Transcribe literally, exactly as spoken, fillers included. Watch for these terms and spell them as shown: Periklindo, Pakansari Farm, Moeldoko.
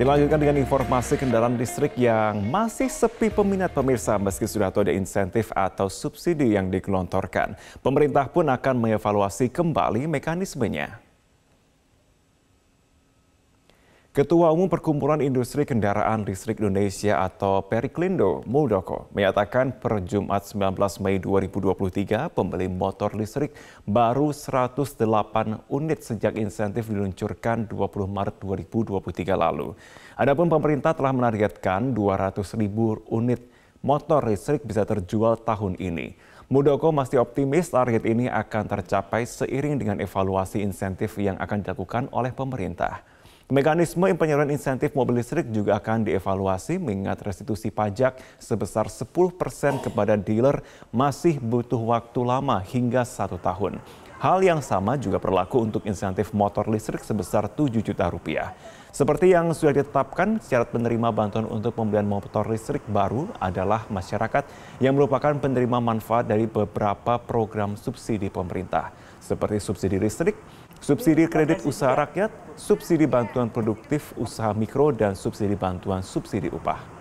Dilanjutkan dengan informasi kendaraan listrik yang masih sepi peminat pemirsa meski sudah ada insentif atau subsidi yang digelontorkan. Pemerintah pun akan mengevaluasi kembali mekanismenya. Ketua Umum Perkumpulan Industri Kendaraan Listrik Indonesia atau Periklindo, Moeldoko, menyatakan per Jumat sembilan belas Mei dua ribu dua puluh tiga pembeli motor listrik baru seratus delapan unit sejak insentif diluncurkan dua puluh Maret dua ribu dua puluh tiga lalu. Adapun pemerintah telah menargetkan dua ratus ribu unit motor listrik bisa terjual tahun ini. Moeldoko masih optimis target ini akan tercapai seiring dengan evaluasi insentif yang akan dilakukan oleh pemerintah. Mekanisme penyaluran insentif mobil listrik juga akan dievaluasi mengingat restitusi pajak sebesar sepuluh persen kepada dealer masih butuh waktu lama hingga satu tahun. Hal yang sama juga berlaku untuk insentif motor listrik sebesar tujuh juta rupiah. Seperti yang sudah ditetapkan, syarat penerima bantuan untuk pembelian motor listrik baru adalah masyarakat yang merupakan penerima manfaat dari beberapa program subsidi pemerintah, seperti subsidi listrik, subsidi kredit usaha rakyat, subsidi bantuan produktif usaha mikro, dan subsidi bantuan subsidi upah.